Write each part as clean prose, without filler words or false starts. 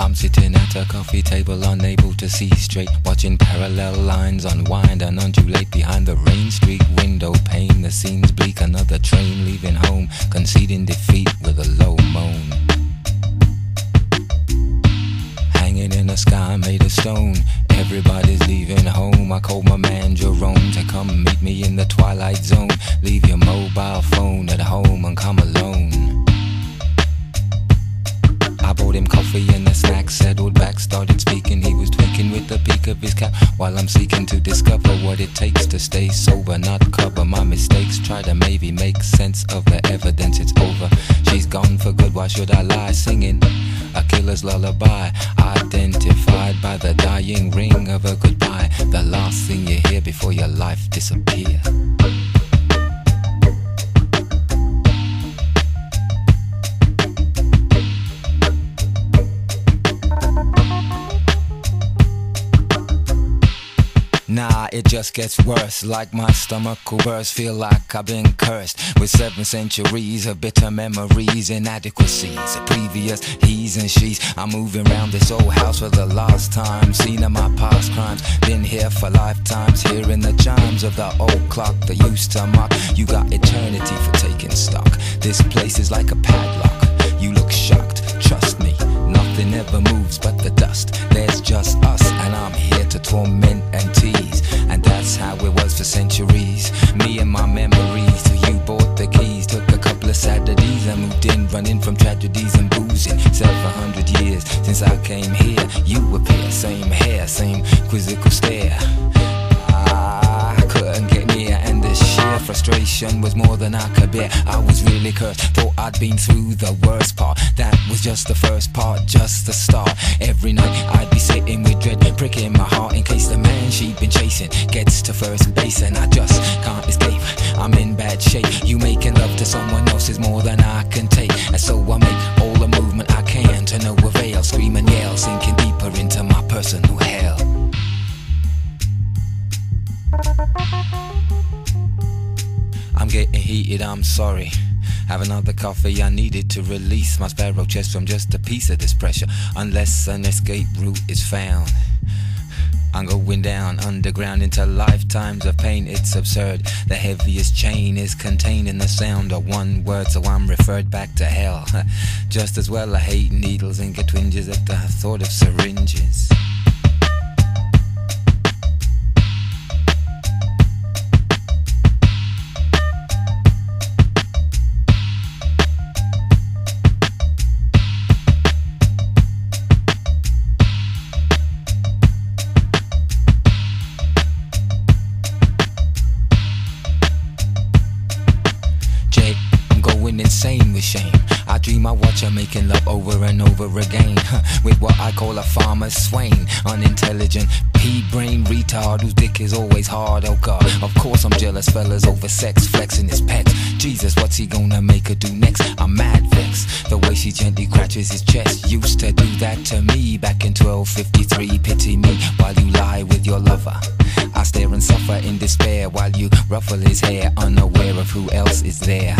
I'm sitting at a coffee table, unable to see straight, watching parallel lines unwind and undulate behind the rain-streaked window pane. The scene's bleak, another train leaving home, conceding defeat with a low moan. Hanging in a sky made of stone, everybody's leaving home. I called my man Jerome to come meet me in the twilight zone. Leave your mobile phone at home and come alone. I bought him coffee and a snack, settled back, started speaking. He was tweaking with the peak of his cap while I'm seeking to discover what it takes to stay sober, not cover my mistakes, try to maybe make sense of the evidence. It's over, she's gone for good, why should I lie? Singing a killer's lullaby, identified by the dying ring of a goodbye, the last thing you hear before your life disappears. Nah, it just gets worse, like my stomach will burst. Feel like I've been cursed with 7 centuries of bitter memories, inadequacies of previous he's and she's. I'm moving round this old house for the last time, scene of my past crimes, been here for lifetimes, hearing the chimes of the old clock that used to mock. You got eternity for taking stock, this place is like a padlock. You look shocked, trust me, nothing ever moves but the dust. There's just us, and I'm here to torment and tease. And that's how it was for centuries, me and my memories. Till you bought the keys, took a couple of Saturdays, I moved in, running from tragedies and boozing. 700 years since I came here, you appear, same hair, same quizzical stare. I couldn't get near, and the sheer frustration was more than I could bear. I was really cursed, thought I'd been through the worst part. That was just the first part, just the start. Every night I'd be sitting with dread pricking my heart, in case the man she'd been chasing gets to first base. And I just can't escape, I'm in bad shape. You making love to someone else is more than I can take, and so I make all the movement I can to no avail. Scream and yell, sinking deeper into my personal hell. I'm getting heated, I'm sorry. Have another coffee, I needed to release my sparrow chest from just a piece of this pressure, unless an escape route is found. I'm going down underground into lifetimes of pain, it's absurd. The heaviest chain is contained in the sound of one word, so I'm referred back to hell. Just as well I hate needles and get twinges at the thought of syringes. Insane with shame, I dream I watch her making love over and over again, with what I call a farmer swain, unintelligent pea-brain retard whose dick is always hard. Oh god, of course I'm jealous, fellas over sex, flexing his pets. Jesus, what's he gonna make her do next? I'm mad vexed, the way she gently scratches his chest. Used to do that to me back in 1253, pity me while you lie with your lover. I stare and suffer in despair while you ruffle his hair, unaware of who else is there.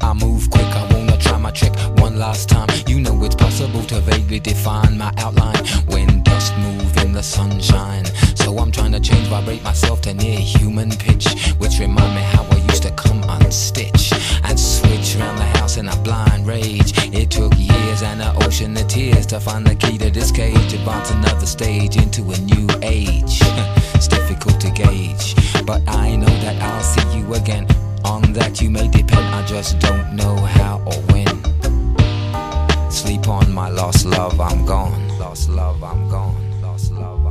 I move quick, I wanna try my trick one last time. You know it's possible to vaguely define my outline when dust move in the sunshine. So I'm trying to change, vibrate myself to near human pitch, which remind me how I used to come unstitch and switch around the house in a blind rage. It took years and an ocean of tears to find the key to this cage, advance another stage into a new age. It's difficult to gauge, but I know that I'll see you again. On that you may depend, I just don't know how or when. Sleep on my lost love, I'm gone. Lost love, I'm gone. Lost love.